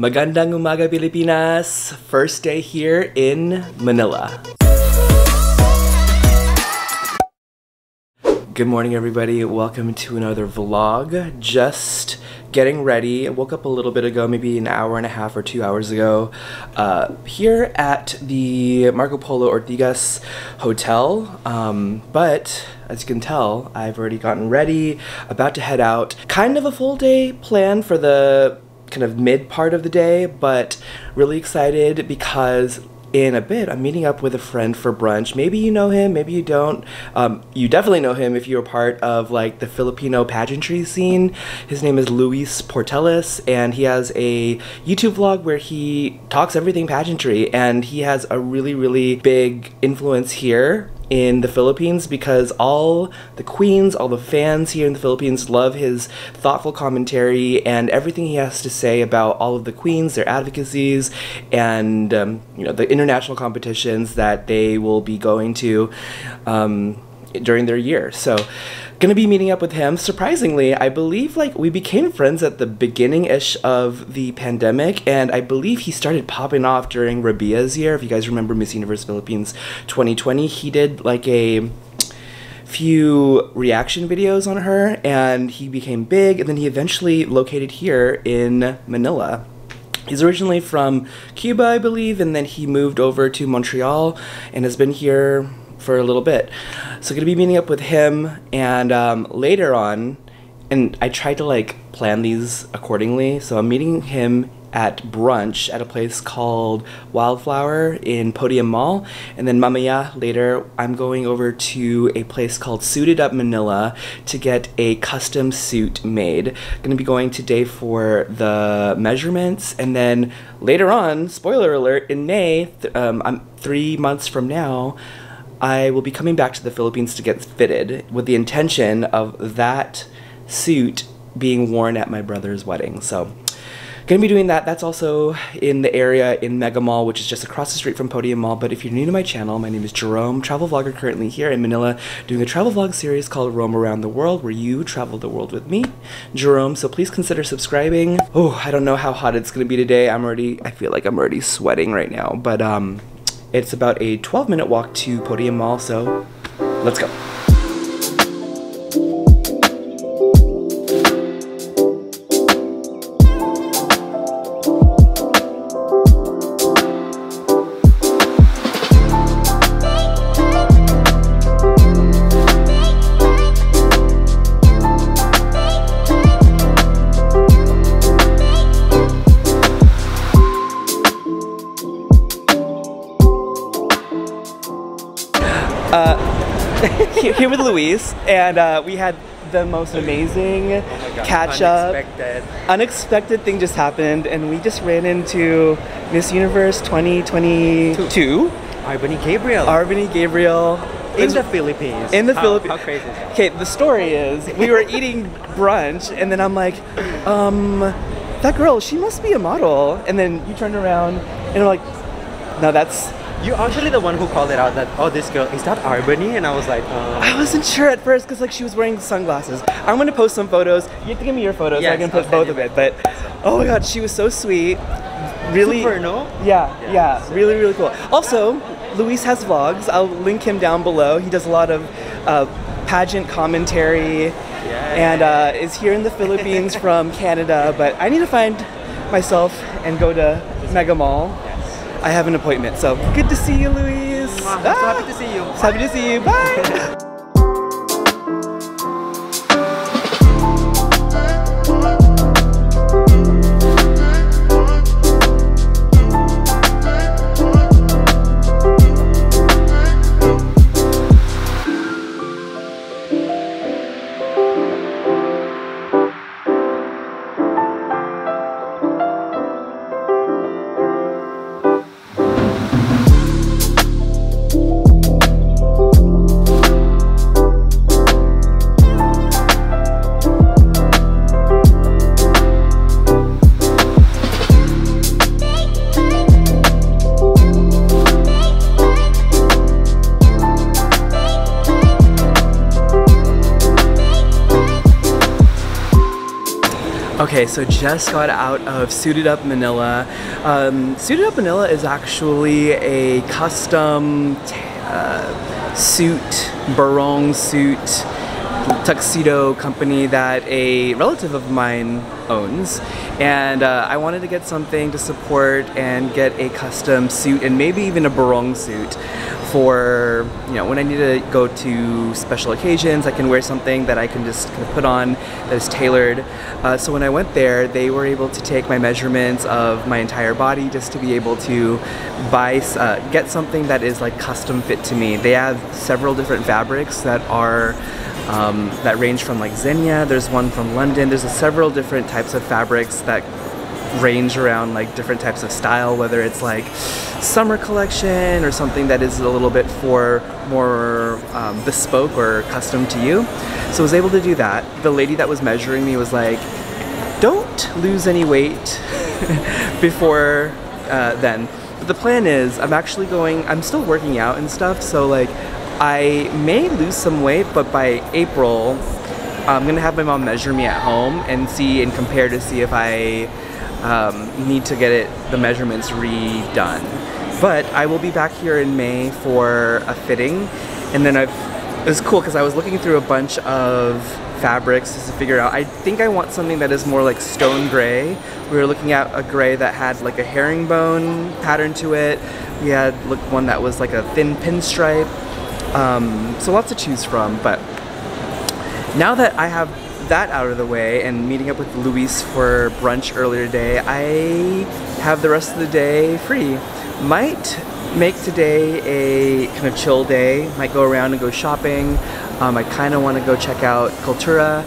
Magandang umaga, Pilipinas! First day here in Manila. Good morning, everybody. Welcome to another vlog. Just getting ready. I woke up a little bit ago, maybe an hour and a half or 2 hours ago, here at the Marco Polo Ortigas Hotel. But as you can tell, I've already gotten ready, about to head out. Kind of a full day plan for the kind of mid part of the day, but really excited because in a bit, I'm meeting up with a friend for brunch. Maybe you know him, maybe you don't. You definitely know him if you're a part of like the Filipino pageantry scene. His name is Luis Portelles, and he has a YouTube vlog where he talks everything pageantry, and he has a really, really big influence here in the Philippines because all the queens, all the fans here in the Philippines love his thoughtful commentary and everything he has to say about all of the queens, their advocacies, and you know, the international competitions that they will be going to during their year. So gonna be meeting up with him. Surprisingly, I believe like we became friends at the beginning-ish of the pandemic, and I believe he started popping off during Rabia's year. If you guys remember Miss Universe Philippines 2020, he did like a few reaction videos on her, and he became big, and then he eventually located here in Manila. He's originally from Cuba, I believe, and then he moved over to Montreal and has been here for a little bit. So gonna be meeting up with him, and later on, and I try to like plan these accordingly, so I'm meeting him at brunch at a place called Wildflower in Podium Mall, and then mamaya later I'm going over to a place called Suit It Up Manila to get a custom suit made. Gonna be going today for the measurements, and then later on, spoiler alert, in May, I'm 3 months from now, I will be coming back to the Philippines to get fitted with the intention of that suit being worn at my brother's wedding. So gonna be doing that. That's also in the area in Mega Mall, which is just across the street from Podium Mall. But if you're new to my channel, my name is Jerome, travel vlogger currently here in Manila, doing a travel vlog series called Rome Around the World, where you travel the world with me, Jerome. So please consider subscribing. Oh, I don't know how hot it's gonna be today. I feel like I'm already sweating right now, but it's about a 12-minute walk to Podium Mall, so let's go. Here with Luis, and we had the most amazing catch-up. Unexpected thing just happened, and we just ran into Miss Universe 2022. R'Bonney Gabriel. In the Philippines. How crazy is that? Okay, the story is, we were eating brunch, and then I'm like, that girl, she must be a model. And then you turned around, and I'm like, no, that's... You're actually the one who called it out that, oh, this girl, is that R'Bonney? And I was like, oh. I wasn't sure at first because like she was wearing sunglasses. I'm going to post some photos. You have to give me your photos, yes, so I can post both of it. But oh my god, she was so sweet. Really, super, no? Yeah, super. Really, really cool. Also, Luis has vlogs. I'll link him down below. He does a lot of pageant commentary, and is here in the Philippines from Canada. But I need to find myself and go to Mega Mall. I have an appointment, so good to see you, Luis. Wow, I'm so happy to see you. So happy to see you. Bye. Okay, so just got out of Suit It Up Manila. Suit It Up Manila is actually a custom suit, barong suit, tuxedo company that a relative of mine owns, and I wanted to get something to support and get a custom suit and maybe even a barong suit for, you know, when I need to go to special occasions. I can wear something that I can just kind of put on that is tailored. So when I went there, they were able to take my measurements of my entire body just to be able to get something that is like custom fit to me. They have several different fabrics that are that range from like zinnia, there's one from London, there's several different types of fabrics that range around like different types of style, whether it's like summer collection or something that is a little bit for more bespoke or custom to you. So I was able to do that. The lady that was measuring me was like, don't lose any weight before then. But the plan is I'm still working out and stuff, so like I may lose some weight, but by April, I'm gonna have my mom measure me at home and see and compare to see if I need to get the measurements redone. But I will be back here in May for a fitting, and then it was cool because I was looking through a bunch of fabrics just to figure out. I think I want something that is more like stone gray. We were looking at a gray that had like a herringbone pattern to it. We had one that was like a thin pinstripe. So lots to choose from, but now that I have that out of the way and meeting up with Luis for brunch earlier today, I have the rest of the day free. Might make today a kind of chill day, might go around and go shopping. I kind of want to go check out Cultura,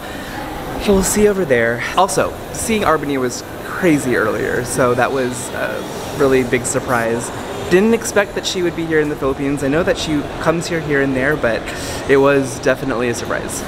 so we'll see over there. Also, seeing R'Bonney was crazy earlier, so that was a really big surprise. Didn't expect that she would be here in the Philippines. I know that she comes here and there, but it was definitely a surprise.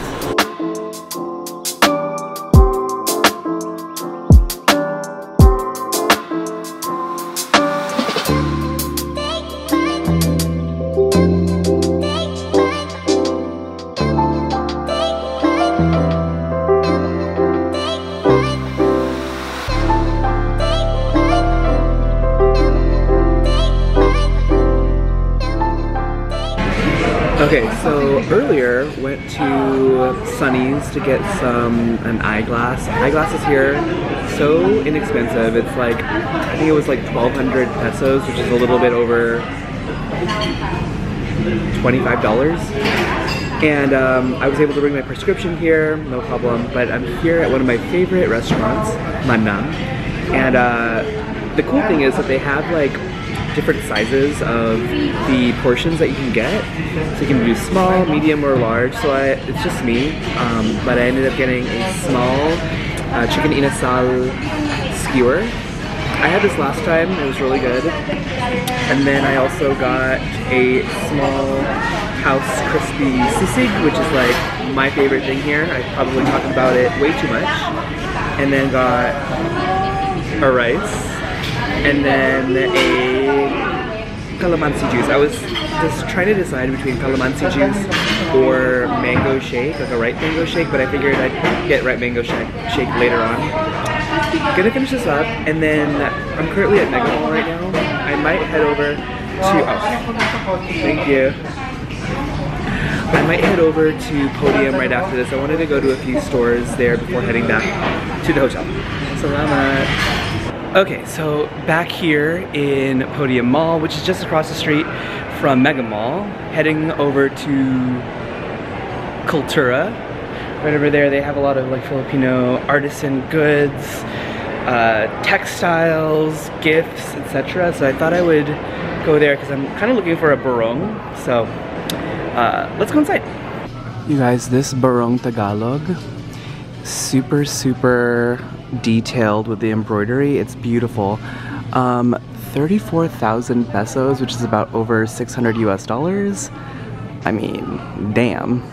Okay, so earlier went to Sunny's to get an eyeglass. Eyeglasses here, so inexpensive. It's like, I think it was like 1,200 pesos, which is a little bit over $25. And I was able to bring my prescription here, no problem. But I'm here at one of my favorite restaurants, Manam. And the cool thing is that they have like different sizes of the portions that you can get. So you can do small, medium, or large. So it's just me, but I ended up getting a small chicken inasal skewer. I had this last time, it was really good. And then I also got a small house crispy sisig, which is like my favorite thing here. I probably talk about it way too much. And then got a rice. And then a calamansi juice. I was just trying to decide between calamansi juice or mango shake, like a ripe mango shake, but I figured I'd get ripe mango shake later on. Gonna finish this up, and then I'm currently at Mega Mall right now. I might head over to... Oh, thank you. I might head over to Podium right after this. I wanted to go to a few stores there before heading back to the hotel. Salamat. Okay, so back here in Podium Mall, which is just across the street from Mega Mall, heading over to Cultura. Right over there, they have a lot of like Filipino artisan goods, textiles, gifts, etc. So I thought I would go there because I'm kind of looking for a barong. So let's go inside. You guys, this barong Tagalog, super, super detailed with the embroidery. It's beautiful. 34,000 pesos, which is about over $600 US. I mean, damn.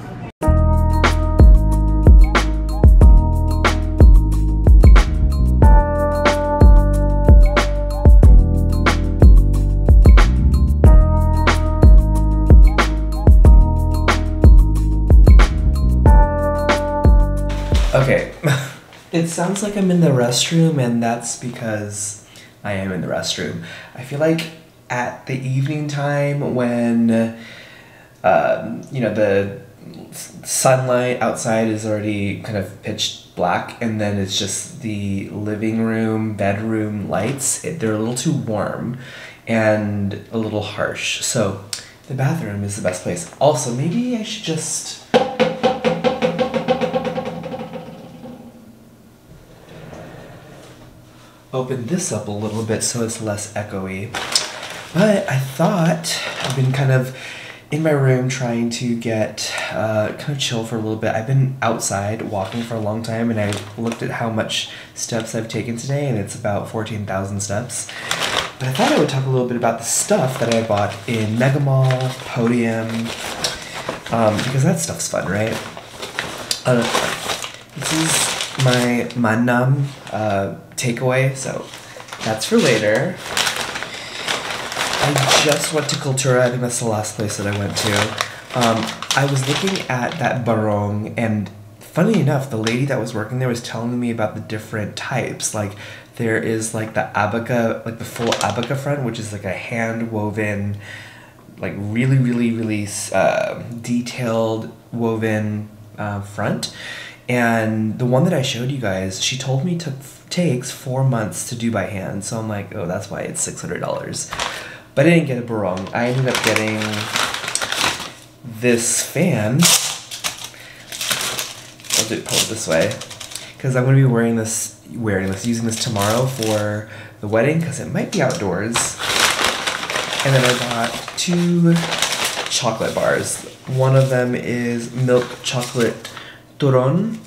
Okay. It sounds like I'm in the restroom, and that's because I am in the restroom. I feel like at the evening time when, you know, the sunlight outside is already kind of pitch black, and then it's just the living room, bedroom lights. They're a little too warm and a little harsh. So the bathroom is the best place. Also, maybe I should just... open this up a little bit so it's less echoey. But I thought, I've been kind of in my room trying to get kind of chill for a little bit. I've been outside walking for a long time, and I looked at how much steps I've taken today, and it's about 14,000 steps. But I thought I would talk a little bit about the stuff that I bought in Mega Mall, Podium, because that stuff's fun, right? This is my Manam takeaway, so that's for later. I just went to Cultura. I think that's the last place that I went to. I was looking at that barong, and funny enough, the lady that was working there was telling me about the different types. Like, there is like the abaca, like the full abaca front, which is like a hand woven, like really detailed woven front. And the one that I showed you guys, she told me takes 4 months to do by hand. So I'm like, oh, that's why it's $600. But I didn't get a barong. I ended up getting this fan. I'll do it pulled this way, because I'm gonna be wearing this, using this tomorrow for the wedding, because it might be outdoors. And then I bought 2 chocolate bars. One of them is milk chocolate turon,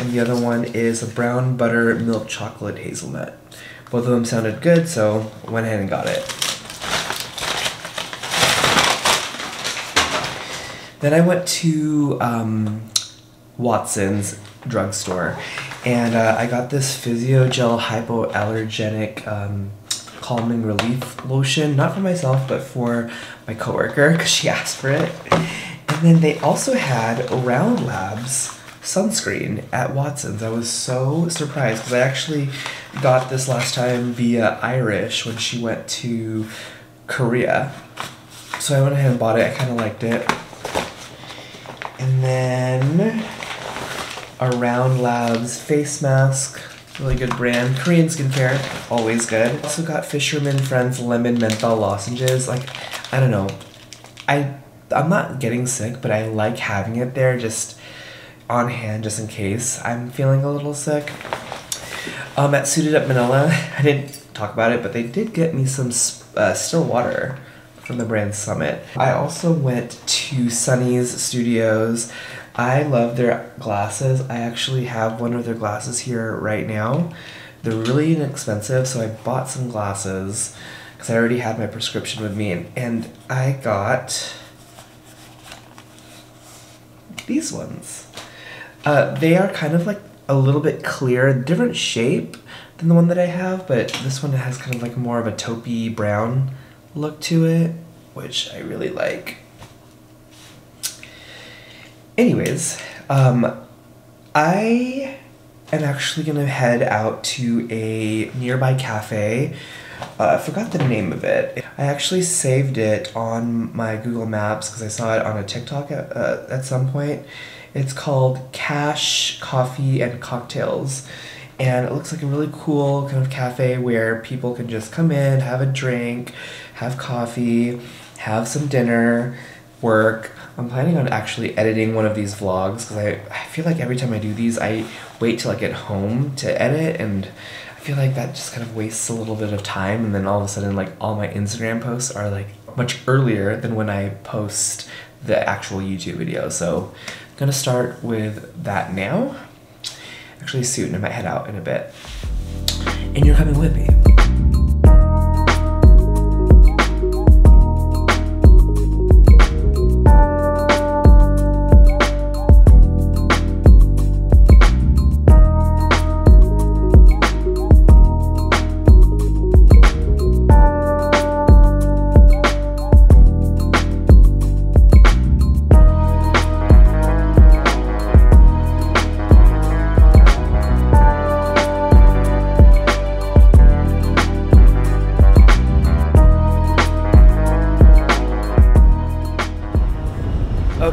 and the other one is a brown butter milk chocolate hazelnut. Both of them sounded good, so I went ahead and got it. Then I went to Watson's drugstore, and I got this Physiogel hypoallergenic calming relief lotion, not for myself, but for my coworker, because she asked for it. And then they also had Round Labs sunscreen at Watson's. I was so surprised, because I actually got this last time via Irish when she went to Korea. So I went ahead and bought it. I kind of liked it. And then a Round Labs face mask, really good brand. Korean skincare, always good. Also got Fisherman Friends lemon menthol lozenges. Like, I don't know, I'm not getting sick, but I like having it there just on hand, just in case I'm feeling a little sick. At Suit It Up Manila, I didn't talk about it, but they did get me some still water from the brand Summit. I also went to Sunny's Studios. I love their glasses. I actually have one of their glasses here right now. They're really inexpensive, so I bought some glasses because I already had my prescription with me, and I got these ones. They are kind of like a little bit clear, different shape than the one that I have, but this one has kind of like more of a taupey brown look to it, which I really like. Anyways, I am actually gonna head out to a nearby cafe. I forgot the name of it. I actually saved it on my Google Maps because I saw it on a TikTok at some point. It's called Cash Coffee and Cocktails. And it looks like a really cool kind of cafe where people can just come in, have a drink, have coffee, have some dinner, work. I'm planning on actually editing one of these vlogs because I feel like every time I do these, I wait till I get home to edit, and I feel like that just kind of wastes a little bit of time, and then all of a sudden, like, all my Instagram posts are like much earlier than when I post the actual YouTube video. So I'm gonna start with that now. Actually soon, I might head out in a bit. And you're coming with me.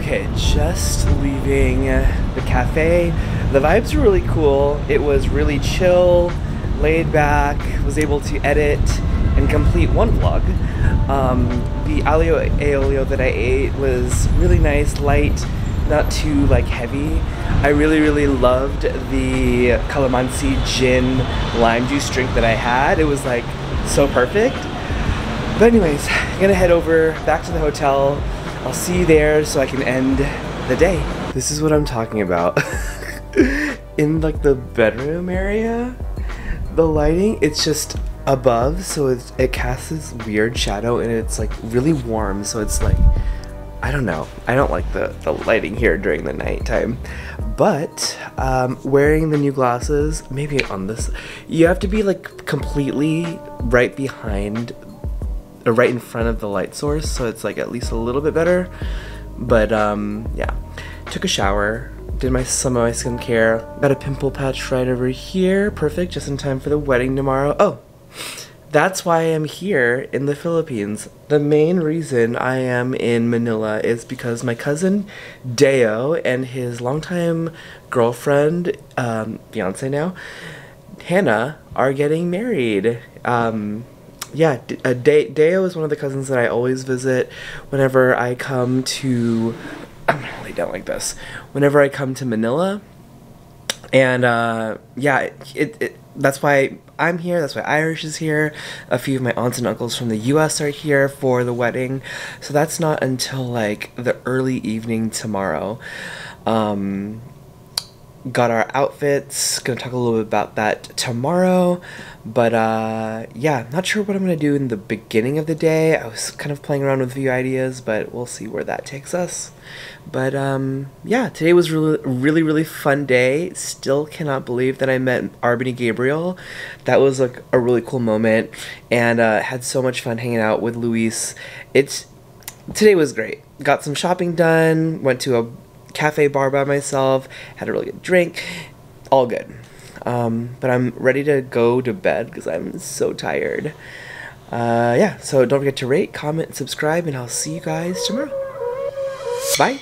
Okay, just leaving the cafe. The vibes were really cool. It was really chill, laid back, was able to edit and complete one vlog. The aglio aiolio that I ate was really nice, light, not too like heavy. I really loved the calamansi gin lime juice drink that I had. It was like so perfect. But anyways, I'm gonna head over back to the hotel. I'll see you there so I can end the day. This is what I'm talking about. In like the bedroom area, the lighting, it's just above, so it casts this weird shadow and it's like really warm, so it's like, I don't know. I don't like the lighting here during the nighttime. But wearing the new glasses, maybe on this, you have to be like completely right behind or right in front of the light source, so it's like at least a little bit better. But yeah, took a shower, did some of my skincare, got a pimple patch right over here, perfect, just in time for the wedding tomorrow. Oh, that's why I'm here in the Philippines. The main reason I am in Manila is because my cousin Deo and his longtime girlfriend, fiance now, Hannah, are getting married. Yeah, Deo is one of the cousins that I always visit whenever I come to... I'm gonna lay down like this. Whenever I come to Manila. And yeah, that's why I'm here, that's why Irish is here. A few of my aunts and uncles from the US are here for the wedding. So that's not until like the early evening tomorrow. Got our outfits, gonna talk a little bit about that tomorrow. But yeah, not sure what I'm gonna do in the beginning of the day. I was kind of playing around with a few ideas, but we'll see where that takes us. But yeah, today was really fun day. Still cannot believe that I met R'Bonney Gabriel. That was like a really cool moment, and had so much fun hanging out with Luis. Today was great. Got some shopping done, went to a cafe bar by myself, had a really good drink, all good. But I'm ready to go to bed because I'm so tired. Yeah, so don't forget to rate, comment, subscribe, and I'll see you guys tomorrow. Bye!